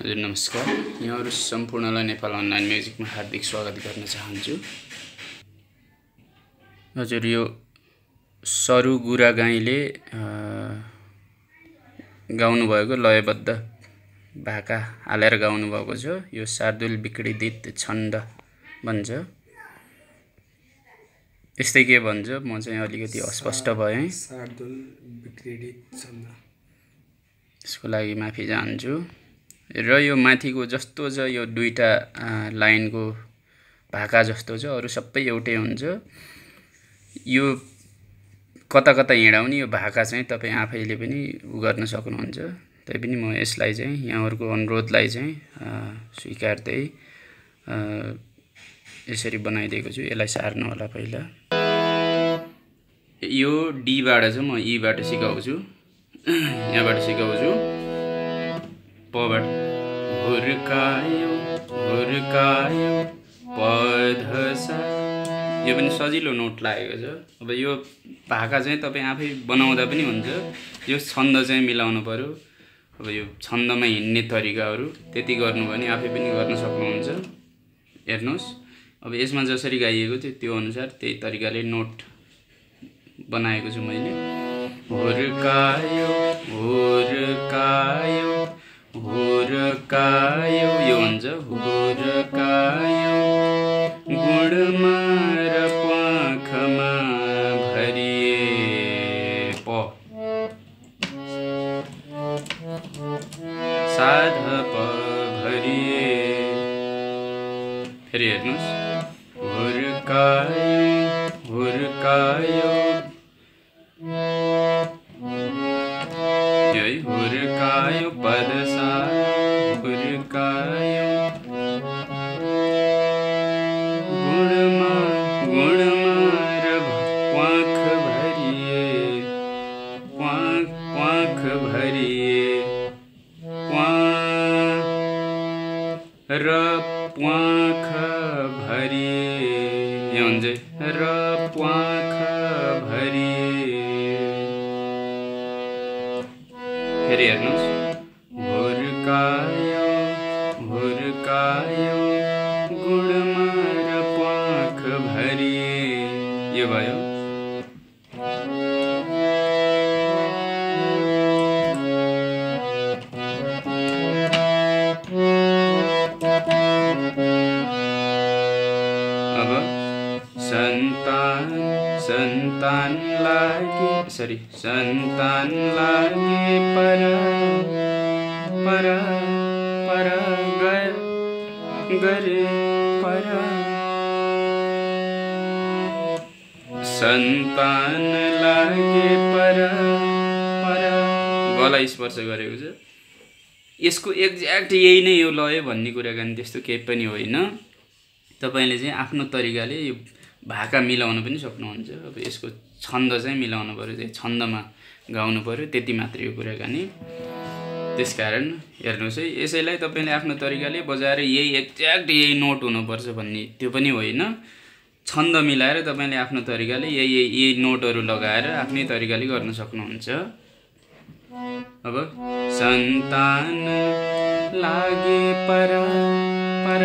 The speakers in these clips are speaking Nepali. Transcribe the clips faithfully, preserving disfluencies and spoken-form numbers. हेलो नमस्कार, यहाँ संपूर्णलाई नेपाल अनलाइन म्युजिकमा हार्दिक स्वागत गर्न चाहन्छु। हजुर, यो सरु गुरा गाईले गाउनु भएको लयबद्ध भाका हालेर गाउनु भएको छ। यो सार्दुल विक्रीडित छन्द भन्छ। यस्तै के भन्छ म चाहिँ अलिकति अस्पष्ट भएँ। सार्दुल विक्रीडित छन्द, यसको लागि माफी चाहन्छु। र यो माथिको जस्तो छ यो दुईटा लाइनको भाका जस्तो छ, अरु सबै एउटै हुन्छ। यो कता कता हिँडाउने यो भाका चाहिँ तपाई आफैले पनि उ गर्न सक्नुहुन्छ। तैपनि म यसलाई चाहिँ यहाँहरुको अनुरोधलाई चाहिँ स्वीकार्दै यसरी बनाइदिएको छु। यसलाई सार्नु होला। पहिला यो डी बाट छ, म ई बाट सिकाउँछु, यहाँबाट सिकाउँछु। पबाट हुर्कायो हुर्कायो पधसा, यो पनि सजिलो नोट लागेको छ। अब यो भाका चाहिँ तपाईँ आफै बनाउँदा पनि हुन्छ। यो छन्द चाहिँ मिलाउनु पर्यो। अब यो छन्दमा हिँड्ने तरिकाहरू त्यति गर्नु भने आफै पनि गर्न सक्नुहुन्छ। हेर्नुहोस्, अब यसमा जसरी गाइएको थियो त्यो अनुसार त्यही तरिकाले नोट बनाएको छु मैले। हुर्कायो हुर्कायो हुर्कायो, यो हुन्छ हुर्कायो। गुडमा र पाखमा भरिए प साध प भरिए। फेरि हेर्नुहोस्, हुर्कायो हुर्कायो, यही हुर्कायो पद सा हुर्कायो। गुणमा गुणमा र प्वाख भरिए प्वाख प्वाख भरिए प्वा र प्वाख भरिए, यो हुन्छ र प्वाख भरिए। फेरि हेर्नुहोस्, हुर्कायो हुर्कायो गुडमा र पाख भरिए, यो भयो। अब सन्तान सन्तान लागे, सरी सन्तान लागे पर पर पर गर गरे पर। सन्तान लागे पर पर, गला स्पर्श गरेको छ। यसको एक्ज्याक्ट यही नै यो लय भन्ने कुराकानी त्यस्तो केही पनि होइन। तपाईले चाहिँ आफ्नो तरिकाले यो भाका मिलाउन पनि सक्नुहुन्छ। अब यसको छन्द चाहिँ मिलाउनु पर्यो, त्यो छन्दमा गाउनु पर्यो, त्यति मात्र यो कुराकानी। त्यसकारण हेर्नुहोस् है, यसैलाई तपाईले आफ्नो तरिकाले बजाएर यही एक्ज्याक्ट यही नोट हुनुपर्छ भन्ने त्यो पनि होइन। छन्द मिलाएर तपाईले आफ्नो तरिकाले यही यही नोटहरू लगाएर आफ्नै तरिकाले गर्न सक्नुहुन्छ। अब सन्तान लागे पर पर,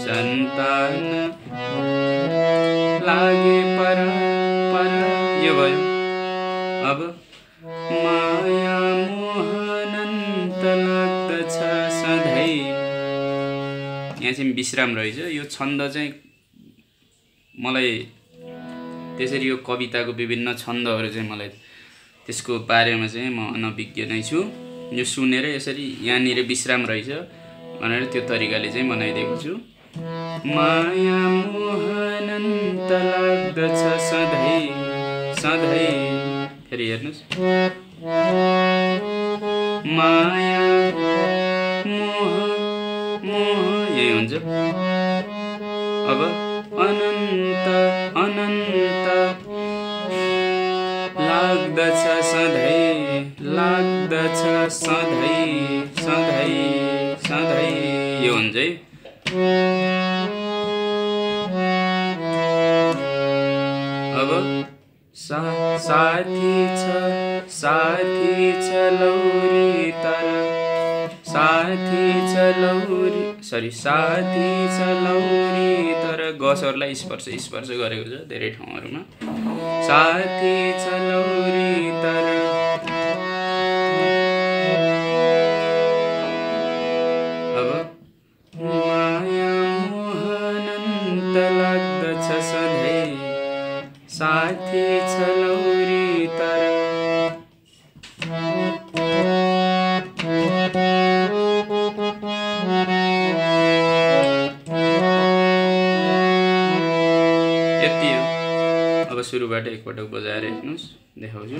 सन्तान लागे पर पर, यो भयो। अब माया मोहनन्त लाग्दछ सधैँ, यहाँ चाहिँ विश्राम रहेछ। यो छन्द चाहिँ मलाई त्यसरी यो कविताको विभिन्न छन्दहरू चाहिँ मलाई त्यसको बारेमा चाहिँ म अनभिज्ञ नै छु। यो सुनेर यसरी यहाँनिर विश्राम रहेछ भनेर त्यो तरिकाले चाहिँ बनाइदिएको छु। माया मोहनन्त लाग्दछ सधैँ सधैँ। फेरि हेर्नुहोस्, माया मोह मोह, यही हुन्छ। अब अनन्त अनन्त लाग्दछ सधैँ लाग्दछ सधैँ सधैँ सधैँ, यो हुन्छ है। अब सा साथी छ साथी छ लौरी तर, सा साथी चलौरी सरी साथी चलौरी तर गसहरुलाई स्पर्श स्पर्श गरेको छ धेरै ठाउँहरुमा। साथी चलौरी तर अब माया मोहनन्त लाग्दछ सधैँ साथी चलौरी तर सुरुबाट एक पटक बजाएर हेर्नुस् देखाउँछु।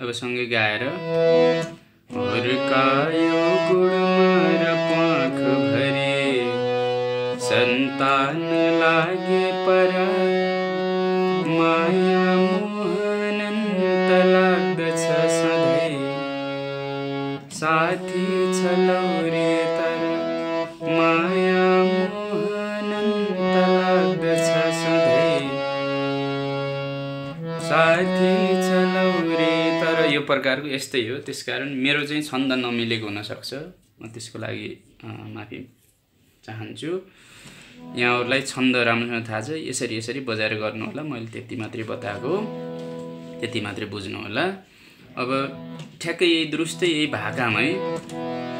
अब सँगै गाएर हुर्कायो गुडमा र पाख भरे सन्तान लागे परा माया मोहनन्त लाग्दछ सधैँ साथी चलौरी तर माया मोहनन्त लाग्दछ सधैँ साथी चलौरी तर। यो प्रकारको यस्तै हो, त्यसकारण मेरो चाहिँ छन्द नमिलेको हुनसक्छ, म त्यसको लागि माफी चाहन्छु। यहाँहरुलाई छन्द राम्रोसँग थाहा छ, यसरी यसरी बजाएर गर्नु होला। मैले त्यति मात्रै बताएको, त्यति मात्रै बुझ्नु होला। अब ठ्याक्कै यही दुरुस्तै यही भाकामै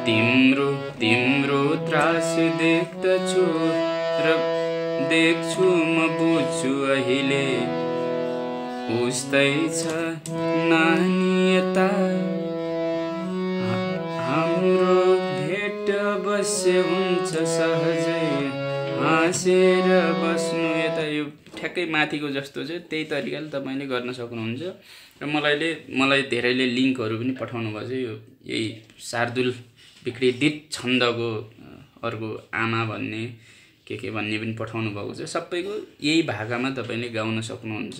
तिम्रो तिम्रो त्रास देख्दछु र देख्छु म बुझ्छु अहिले उस्तै छ नानी यता हाम्रो भेट बसे हुन्छ सहजै हाँसेर बस्नु यता। यो ठ्याक्कै माथिको जस्तो चाहिँ त्यही तरिकाले तपाईले गर्न सक्नुहुन्छ। र मलाई मलाई धेरैले लिङ्कहरु पनि पठाउनु भयो चाहिँ यो यही शार्दुल विकृदित छन्दको अर्को आमा भन्ने के के भन्ने पनि पठाउनु भएको छ। सबैको यही भाकामा तपाईले गाउन सक्नुहुन्छ।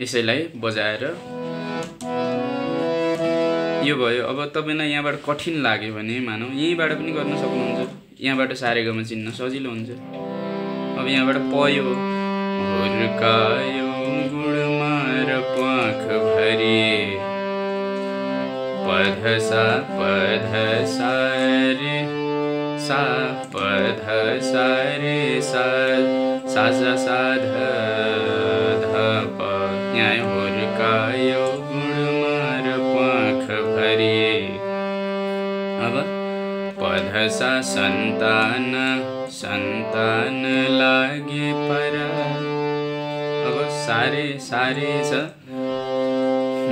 यसैलाई बजाएर यो भयो। अब तपाईलाई यहाँबाट कठिन लाग्यो भने मानौ यहीबाट पनि गर्न सक्नुहुन्छ। यहाँबाट सारेगामा चिन्न सजिलो हुन्छ। अब यहाँबाट पयो हुर्कायो गुडमा र पाख भरि पधसा पधसा रे सा पधसा रे सा सा सा ध प यहाँ हुर्कायो गुडमा र पाख भरि। अब पधसा सन्तान सन्तान लागे परा। अब सारे सारे सा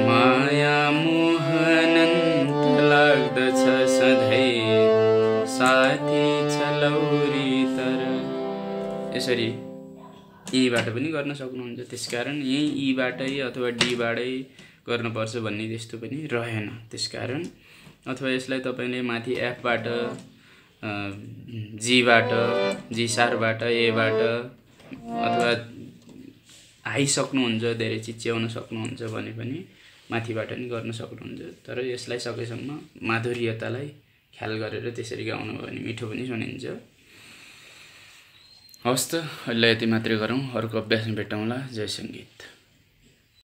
माया मोहनन्त लाग्दछ सधैँ साथी चलौरी तर। यसरी यहीबाट पनि गर्न सक्नुहुन्छ। त्यसकारण यही यीबाटै अथवा डीबाटै गर्नुपर्छ भन्ने त्यस्तो पनि रहेन। त्यसकारण अथवा यसलाई तपाईले माथि एफबाट जीबाट जी सारबाट एबाट अथवा हाई सक्नुहुन्छ, धेरै चिच्याउन सक्नुहुन्छ भने पनि माथिबाट पनि गर्न सक्नुहुन्छ। तर यसलाई सकेसम्म माधुर्यतालाई ख्याल गरेर त्यसरी गाउनुभयो भने मिठो पनि सुनिन्छ। हवस् त, अहिले यति मात्रै गरौँ, अर्को अभ्यासमा भेटौँला। जय सङ्गीत।